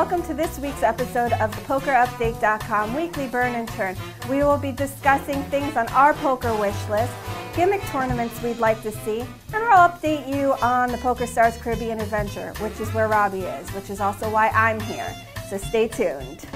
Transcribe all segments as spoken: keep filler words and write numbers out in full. welcome to this week's episode of the Poker Update dot com Weekly Burn and Turn. We will be discussing things on our poker wish list, gimmick tournaments we'd like to see, and I'll update you on the PokerStars Caribbean Adventure, which is where Robbie is, which is also why I'm here. So stay tuned.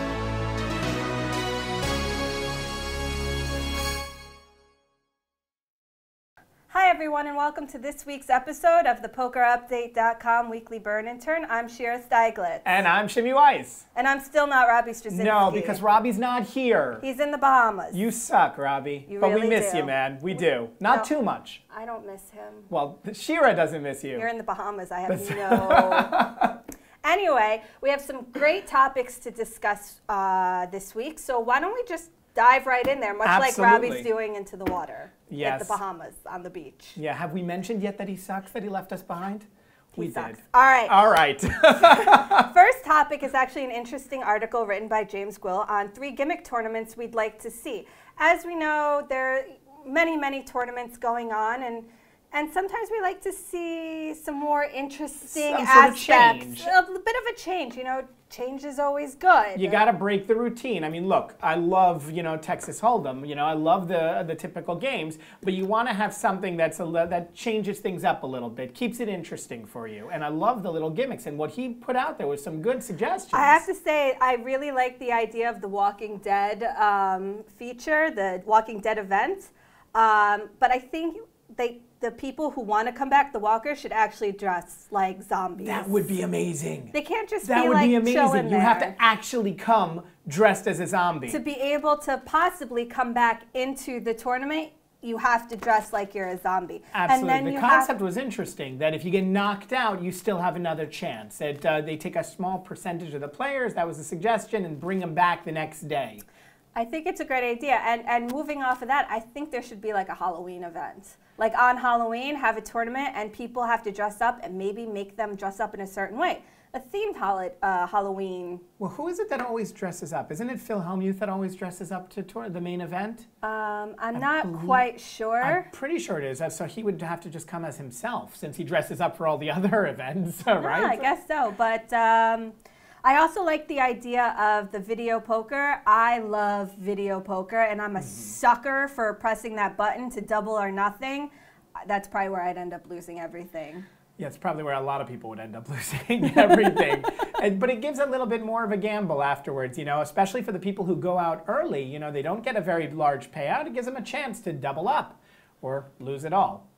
Hi everyone, and welcome to this week's episode of the Poker Update dot com Weekly Burn and Turn. I'm Shira Stiglitz. And I'm Shimmy Weiss. And I'm still not Robbie Straczynski. No, because Robbie's not here. He's in the Bahamas. You suck, Robbie. You but really we miss do. you, man. We do. Not no, too much. I don't miss him. Well, Shira doesn't miss you. You're in the Bahamas. I have no... Anyway, we have some great topics to discuss uh, this week, so why don't we just dive right in there, much Absolutely. like Robbie's doing into the water. Yes. At the Bahamas, on the beach. Yeah, have we mentioned yet that he sucks, that he left us behind? He we sucks. did. All right. All right. First topic is actually an interesting article written by James Gwill on three gimmick tournaments we'd like to see. As we know, there are many, many tournaments going on, and And sometimes we like to see some more interesting some aspects, sort of a bit of a change. You know, change is always good. You got to break the routine. I mean, look, I love, you know, Texas Hold'em. You know, I love the the typical games, but you want to have something that's a that changes things up a little bit, keeps it interesting for you. And I love the little gimmicks. And what he put out there was some good suggestions. I have to say, I really like the idea of the Walking Dead um, feature, the Walking Dead event. Um, but I think they. The people who want to come back, the walkers, should actually dress like zombies. That would be amazing. They can't just that be would like be amazing. Chilling there. You have to actually come dressed as a zombie. To be able to possibly come back into the tournament, you have to dress like you're a zombie. Absolutely. And then the concept was interesting, that if you get knocked out, you still have another chance. That uh, they take a small percentage of the players, that was a suggestion, and bring them back the next day. I think it's a great idea. And, and moving off of that, I think there should be like a Halloween event. Like on Halloween, have a tournament and people have to dress up and maybe make them dress up in a certain way. A themed uh, Halloween. Well, who is it that always dresses up? Isn't it Phil Hellmuth that always dresses up to tour the main event? Um, I'm not I'm, quite sure. I'm pretty sure it is. So he would have to just come as himself since he dresses up for all the other events, right? Yeah, I guess so. But um, I also like the idea of the video poker. I love video poker, and I'm a mm-hmm. sucker for pressing that button to double or nothing. That's probably where I'd end up losing everything. Yeah, it's probably where a lot of people would end up losing everything. And, but it gives a little bit more of a gamble afterwards, you know, especially for the people who go out early. You know, they don't get a very large payout. It gives them a chance to double up or lose it all.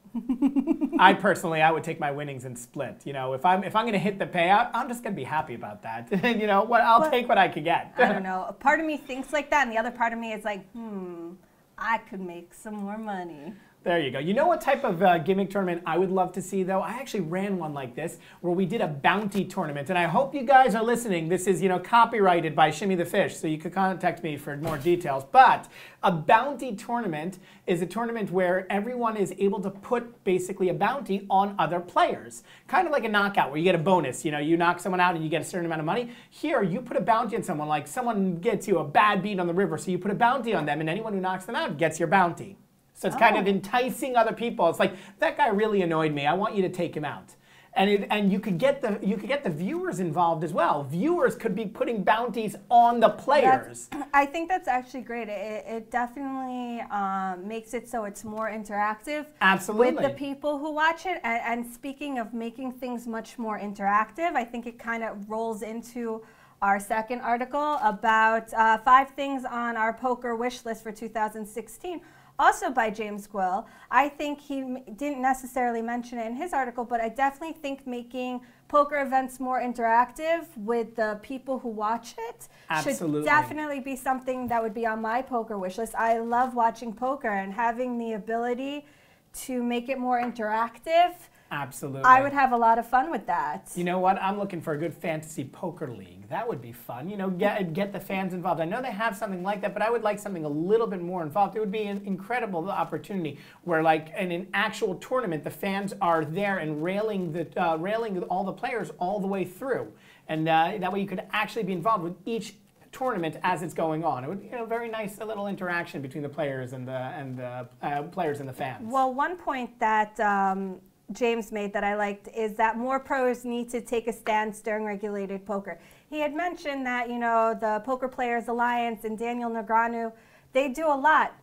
I personally, I would take my winnings and split. You know, if I'm if I'm going to hit the payout, I'm just going to be happy about that. you know, what I'll but, take what I could get. I don't know. A part of me thinks like that, and the other part of me is like, hmm, I could make some more money. There you go. You know what type of uh, gimmick tournament I would love to see, though? I actually ran one like this where we did a bounty tournament, and I hope you guys are listening. This is, you know, copyrighted by Shimmy the Fish, so you could contact me for more details. But a bounty tournament is a tournament where everyone is able to put basically a bounty on other players, kind of like a knockout where you get a bonus. You know, you knock someone out and you get a certain amount of money. Here, you put a bounty on someone, like someone gets you a bad beat on the river, so you put a bounty on them, and anyone who knocks them out gets your bounty. So it's oh. kind of enticing other people. It's like, that guy really annoyed me. I want you to take him out. And it, and you could get the you could get the viewers involved as well. Viewers could be putting bounties on the players. That's, I think that's actually great. It, it definitely um, makes it so it's more interactive Absolutely. with the people who watch it. And, and speaking of making things much more interactive, I think it kind of rolls into our second article about uh, five things on our poker wish list for two thousand sixteen. Also by James Gwill. I think he m didn't necessarily mention it in his article, but I definitely think making poker events more interactive with the people who watch it Absolutely. should definitely be something that would be on my poker wish list. I love watching poker, and having the ability to make it more interactive, Absolutely. I would have a lot of fun with that. You know what? I'm looking for a good fantasy poker league. That would be fun. You know, get, get the fans involved. I know they have something like that, but I would like something a little bit more involved. It would be an incredible opportunity where, like, in an actual tournament, the fans are there and railing the uh, railing all the players all the way through. And uh, that way you could actually be involved with each tournament as it's going on. It would be, you know, very nice, a little interaction between the players and the, and the uh, players and the fans. Well, one point that... Um James made that I liked is that more pros need to take a stance during regulated poker. He had mentioned that, you know, the Poker Players Alliance and Daniel Negreanu, they do a lot,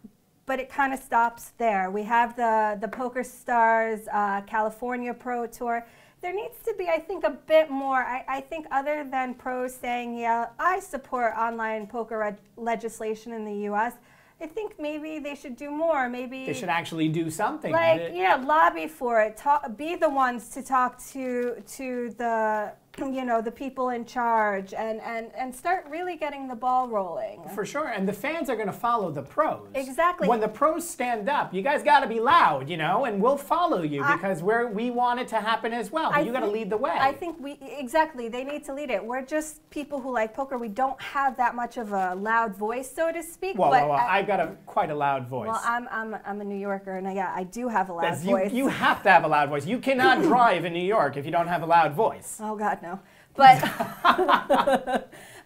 but it kind of stops there. We have the, the PokerStars uh, California Pro Tour. There needs to be, I think, a bit more. I, I think other than pros saying, yeah, I support online poker legislation in the U S, I think maybe they should do more. Maybe they should actually do something. Like, that, yeah, lobby for it. Talk, be the ones to talk to to the you know the people in charge, and and and start really getting the ball rolling. For sure, and the fans are going to follow the pros. Exactly. When the pros stand up, you guys got to be loud, you know, and we'll follow you I, because we're we want it to happen as well. But you got to lead the way. I think we exactly. They need to lead it. We're just people who like poker. We don't have that much of a loud voice, so to speak. Well, well, well I, I've got a quite a loud voice. Well, I'm I'm I'm a New Yorker, and I, yeah, I do have a loud That's, voice. You, you have to have a loud voice. You cannot drive in New York if you don't have a loud voice. Oh God. No, but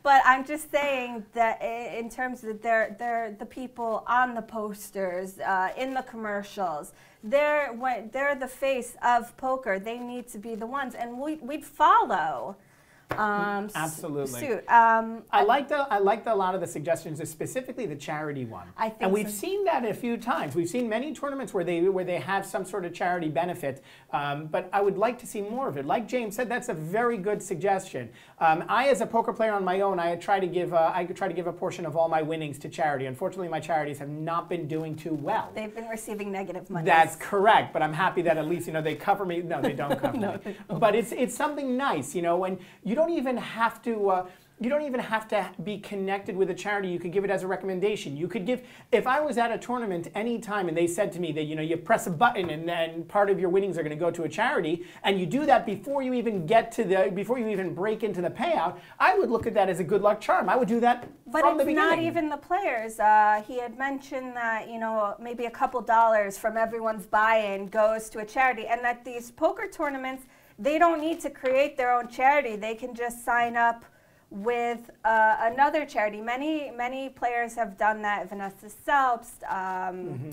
but I'm just saying that in terms of they're they're the people on the posters, uh, in the commercials, they're when they're the face of poker. They need to be the ones, and we we'd follow. Um, Absolutely. Suit. Um, I like the I like a lot of the suggestions, specifically the charity one. I think, and we've so. seen that a few times. We've seen many tournaments where they where they have some sort of charity benefit. Um, but I would like to see more of it. Like James said, that's a very good suggestion. Um, I, as a poker player on my own, I try to give uh, I try to give a portion of all my winnings to charity. Unfortunately, my charities have not been doing too well. They've been receiving negative money. That's correct. But I'm happy that at least you know they cover me. No, they don't cover no, me. Don't. But it's it's something nice, you know, when you. You don't even have to. Uh, you don't even have to be connected with a charity. You could give it as a recommendation. You could give. If I was at a tournament any time and they said to me that you know you press a button and then part of your winnings are going to go to a charity, and you do that before you even get to the before you even break into the payout, I would look at that as a good luck charm. I would do that but from the beginning. But it's not even the players. Uh, he had mentioned that you know maybe a couple dollars from everyone's buy-in goes to a charity, and that these poker tournaments. They don't need to create their own charity. They can just sign up with uh, another charity. Many, many players have done that. Vanessa Selbst. Um, mm-hmm.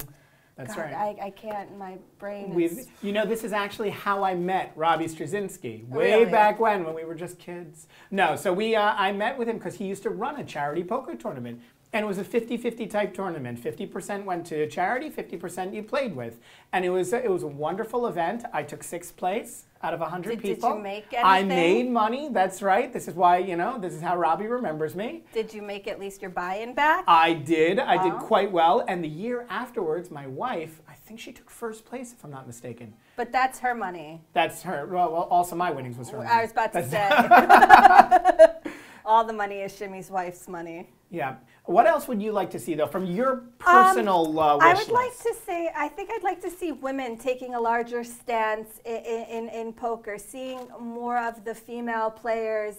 That's God, right. I, I can't. My brain is... We've, you know, this is actually how I met Robbie Straczynski way really? back when, when we were just kids. No, so we, uh, I met with him because he used to run a charity poker tournament. And it was a fifty fifty type tournament. fifty percent went to charity, fifty percent you played with. And it was, a, it was a wonderful event. I took sixth place out of one hundred did, people. Did you make anything? I made money, that's right. This is why, you know, this is how Robbie remembers me. Did you make at least your buy-in back? I did. I oh. did quite well. And the year afterwards, my wife, I think she took first place, if I'm not mistaken. But that's her money. That's her. Well, well also my winnings was her money. I was about to that's say. All the money is Shimmy's wife's money. Yeah. What else would you like to see, though, from your personal um, uh, wish I would list? like to say, I think I'd like to see women taking a larger stance in, in, in poker, seeing more of the female players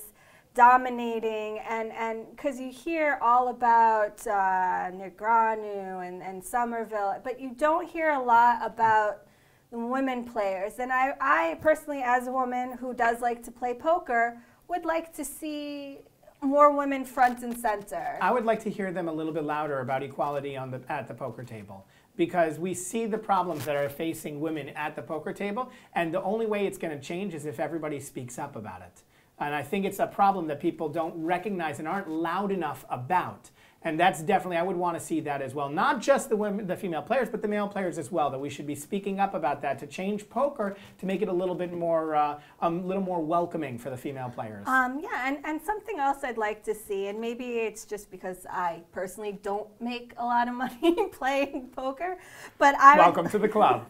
dominating, and and because you hear all about uh, Negreanu and, and Somerville, but you don't hear a lot about the women players. And I, I personally, as a woman who does like to play poker, would like to see more women front and center. I would like to hear them a little bit louder about equality on the, at the poker table, because we see the problems that are facing women at the poker table, and the only way it's going to change is if everybody speaks up about it. And I think it's a problem that people don't recognize and aren't loud enough about. And that's definitely, I would want to see that as well. Not just the women, the female players, but the male players as well, that we should be speaking up about that to change poker, to make it a little bit more, uh, a little more welcoming for the female players. Um, yeah, and, and something else I'd like to see, and maybe it's just because I personally don't make a lot of money playing poker, but I... Welcome to the club.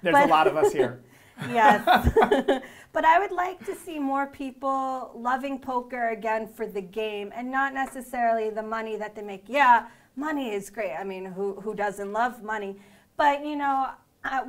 There's but, a lot of us here. Yes. But I would like to see more people loving poker again for the game and not necessarily the money that they make. Yeah, money is great. I mean, who, who doesn't love money? But, you know, I,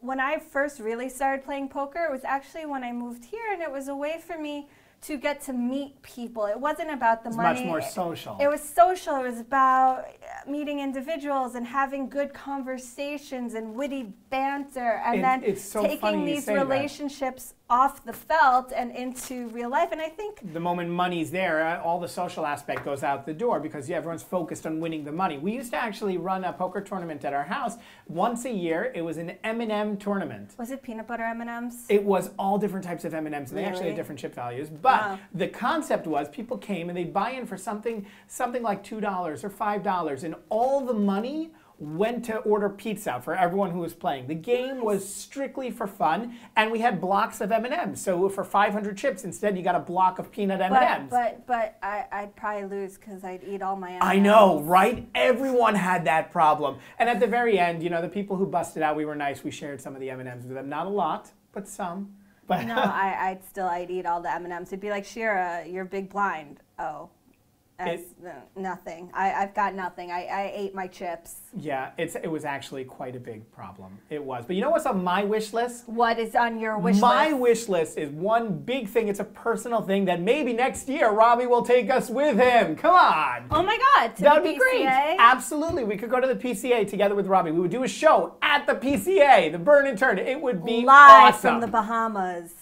when I first really started playing poker, it was actually when I moved here, and it was a way for me to get to meet people. It wasn't about the money. It was much more social. It, it was social. It was about meeting individuals and having good conversations and witty banter, and it, then it's so taking these relationships that. off the felt and into real life. And I think the moment money's there, all the social aspect goes out the door because yeah, everyone's focused on winning the money. We used to actually run a poker tournament at our house once a year. It was an M and M tournament. Was it peanut butter M and M's? It was all different types of M and M's. Really? They actually had different chip values. But wow. The concept was people came and they'd buy in for something, something like two dollars or five dollars, and all the money went to order pizza for everyone who was playing. The game was strictly for fun, and we had blocks of M and M's. So for five hundred chips, instead you got a block of peanut M and M's. But, but, but I, I'd probably lose because I'd eat all my M and M's. I know, right? Everyone had that problem. And at the very end, you know, the people who busted out, we were nice. We shared some of the M and M's with them. Not a lot, but some. But no, I, I'd still, I'd eat all the M and M's. It'd be like, Shira, you're big blind. Oh. As, it, uh, nothing. I, I've got nothing. I, I ate my chips. Yeah, it's, it was actually quite a big problem. It was. But you know what's on my wish list? What is on your wish my list? My wish list is one big thing. It's a personal thing that maybe next year Robbie will take us with him. Come on. Oh my God. To That'd the be P C A? Great. Absolutely. We could go to the P C A together with Robbie. We would do a show at the P C A, the Burn and Turn. It would be live awesome. From the Bahamas.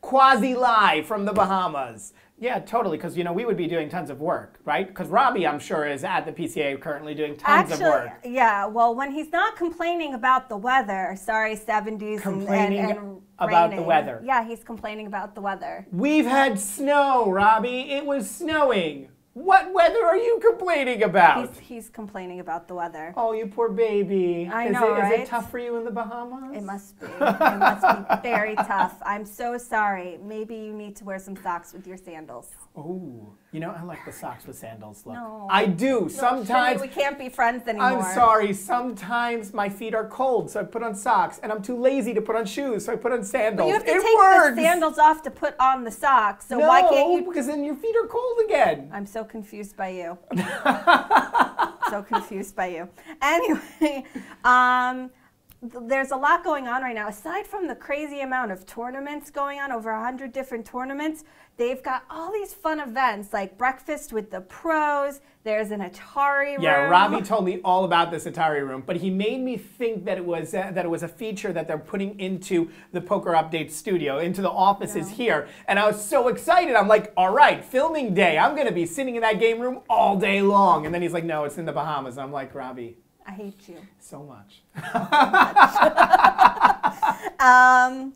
Quasi live from the Bahamas. Yeah, totally, because, you know, we would be doing tons of work, right? Because Robbie, I'm sure, is at the P C A currently doing tons Actually, of work. Yeah, well, when he's not complaining about the weather, sorry, seventies complaining and, and, and about raining. The weather. Yeah, he's complaining about the weather. We've had snow, Robbie. It was snowing. What weather are you complaining about? He's, he's complaining about the weather. Oh, you poor baby. I is know, it, right? Is it tough for you in the Bahamas? It must be. It must be very tough. I'm so sorry. Maybe you need to wear some socks with your sandals. Oh, you know, I like the socks with sandals look. No. I do. No, sometimes. Shimmy, we can't be friends anymore. I'm sorry. Sometimes my feet are cold, so I put on socks, and I'm too lazy to put on shoes, so I put on sandals. But you have to it take works. The sandals off to put on the socks, so no, why can't you? Because then your feet are cold again. I'm so confused by you. So confused by you. Anyway, um, th there's a lot going on right now. Aside from the crazy amount of tournaments going on, over one hundred different tournaments, they've got all these fun events like breakfast with the pros. There's an Atari room. Yeah, Robbie told me all about this Atari room, but he made me think that it was uh, that it was a feature that they're putting into the Poker Update studio, into the offices yeah. here. And I was so excited. I'm like, all right, filming day. I'm going to be sitting in that game room all day long. And then he's like, no, it's in the Bahamas. I'm like, Robbie. I hate you. So much. So much. um,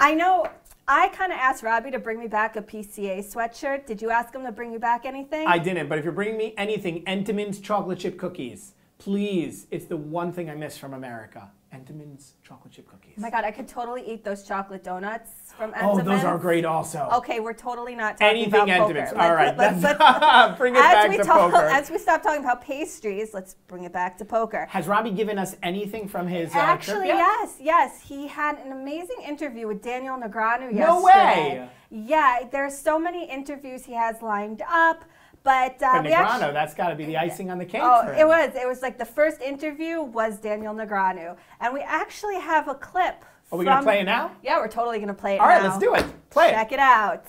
I know... I kind of asked Robbie to bring me back a P C A sweatshirt. Did you ask him to bring you back anything? I didn't, but if you're bringing me anything, Entenmann's chocolate chip cookies. Please, it's the one thing I miss from America. Entenmann's chocolate chip cookies. Oh my God, I could totally eat those chocolate donuts from Entenmann's. Oh, those are great also. Okay, we're totally not talking anything about Entenmann's. Poker. All right, let's, let's, let's, bring it back to talk, poker. As we stop talking about pastries, let's bring it back to poker. Has Robbie given us anything from his uh, Actually, trip yes, yes. He had an amazing interview with Daniel Negreanu yesterday. No way! Yeah, there's so many interviews he has lined up. But uh, we Negreanu, actually, that's got to be the icing on the cake. Oh, for him. It was. It was like the first interview was Daniel Negreanu, and we actually have a clip. Are we gonna play it now? Yeah, we're totally gonna play it now. All right, let's do it. Play it. Check it out.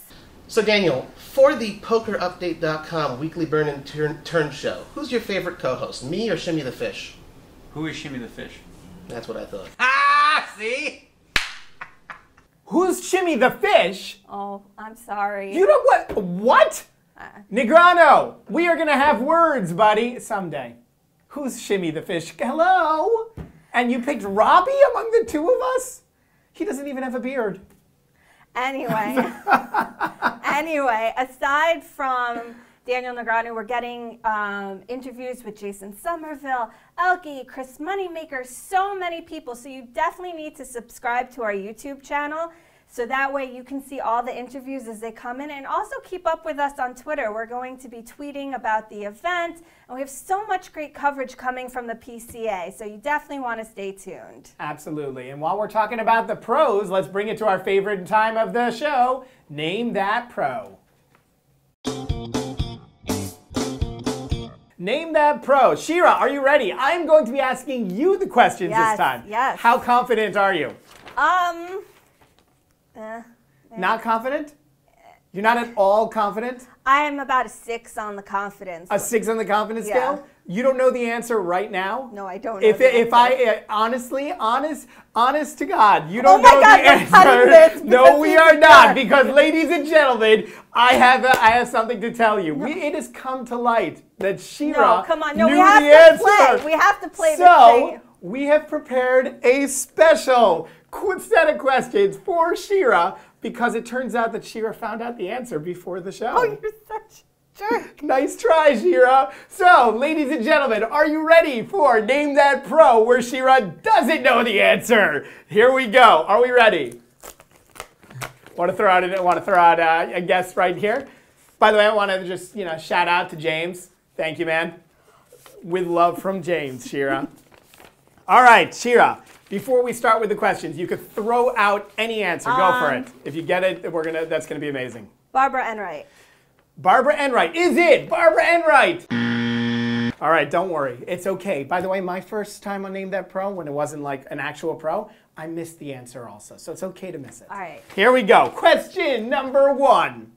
So Daniel, for the Poker Update dot com weekly Burn and Turn, turn show, who's your favorite co-host, me or Shimmy the Fish? Who is Shimmy the Fish? That's what I thought. Ah, see. Who's Shimmy the Fish? Oh, I'm sorry. You know what? What? Negreanu, we are going to have words, buddy, someday. Who's Shimmy the Fish? Hello? And you picked Robbie among the two of us? He doesn't even have a beard. Anyway, anyway, aside from Daniel Negreanu, we're getting um, interviews with Jason Somerville, Elkie, Chris Moneymaker, so many people. So you definitely need to subscribe to our YouTube channel. So that way you can see all the interviews as they come in, and also keep up with us on Twitter. We're going to be tweeting about the event, and we have so much great coverage coming from the P C A, so you definitely want to stay tuned. Absolutely, and while we're talking about the pros, let's bring it to our favorite time of the show, Name That Pro. Name That Pro. Shira, are you ready? I'm going to be asking you the questions yes, this time. Yes. How confident are you? Um. Uh, not confident? You're not at all confident? I am about a six on the confidence. A six on the confidence yeah. scale? You don't know the answer right now? No, I don't know. If it, if I honestly, honest, honest to God, you don't oh know God, the answer. No, we are not, God. Because ladies and gentlemen, I have a, I have something to tell you. No. We, it has come to light that Shira no, come on. No, knew we have the to answer. Play. We have to play so, this thing. We have prepared a special set of questions for Shira because it turns out that Shira found out the answer before the show. Oh, you're such. Jerk. Nice try, Shira. So, ladies and gentlemen, are you ready for Name That Pro, where Shira doesn't know the answer? Here we go. Are we ready? Want to throw out a, want to throw out a, a guess right here? By the way, I want to just you know shout out to James. Thank you, man. With love from James, Shira. All right, Shira. Before we start with the questions, you could throw out any answer. Um, go for it. If you get it, we're gonna. That's gonna be amazing. Barbara Enright. Barbara Enright. Is it Barbara Enright? All right, don't worry. It's okay. By the way, my first time on Name That Pro, when it wasn't like an actual pro, I missed the answer also. So it's okay to miss it. All right. Here we go. Question number one.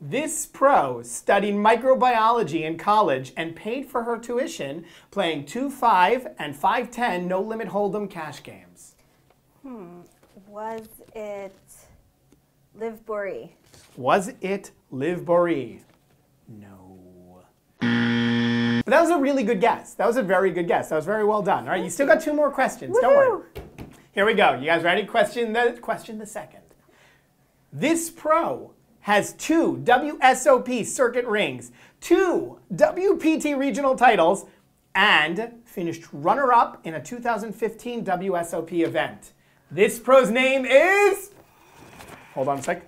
This pro studied microbiology in college and paid for her tuition playing two five and five ten no limit hold'em cash games. Hmm. Was it Liv Boree? Was it Liv Boree? No. But that was a really good guess. That was a very good guess. That was very well done. All right, you still got two more questions. Woo-hoo. Don't worry. Here we go. You guys ready? Question the, question the second. This pro has two W S O P circuit rings, two W P T regional titles, and finished runner-up in a two thousand fifteen W S O P event. This pro's name is... Hold on a sec.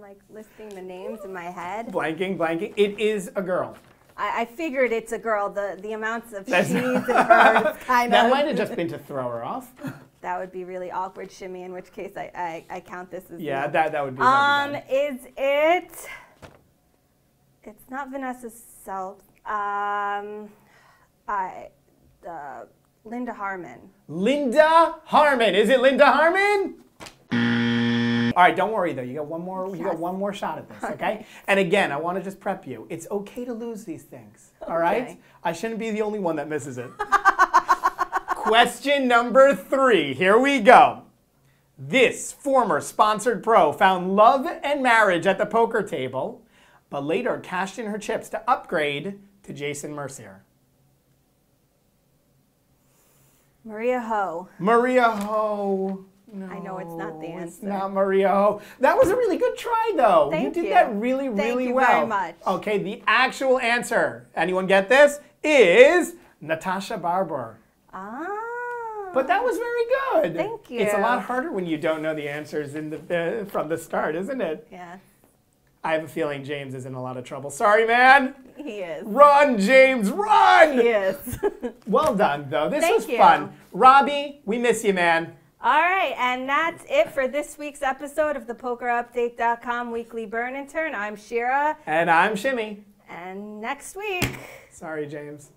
Like listing the names in my head. Blanking, blanking. It is a girl. I, I figured it's a girl. The the amounts of she's and hers kind that of. Might have just been to throw her off. That would be really awkward, Shimmy. In which case, I I, I count this as. Yeah, me. that that would be. Um, is it? It's not Vanessa Selbst. Um, I, uh, Linda Harman. Linda Harman. Is it Linda Harman? All right, don't worry though. You got one more. Yes. You got one more shot at this, okay? okay? And again, I want to just prep you. It's okay to lose these things. All right? Okay. I shouldn't be the only one that misses it. Question number three. Here we go. This former sponsored pro found love and marriage at the poker table, but later cashed in her chips to upgrade to Jason Mercier. Maria Ho. Maria Ho. No, I know it's not the answer. It's not Maria Ho. That was a really good try, though. Thank you. You did that really, really well. Thank you very much. Okay, the actual answer, anyone get this, is Natasha Barber. Ah. But that was very good. Thank you. It's a lot harder when you don't know the answers in the, uh, from the start, isn't it? Yeah. I have a feeling James is in a lot of trouble. Sorry, man. He is. Run, James, run! He is. Well done, though. This was fun. Robbie, we miss you, man. All right, and that's it for this week's episode of the Poker Update dot com Weekly Burn and Turn. I'm Shira. And I'm Shimmy. And next week... Sorry, James.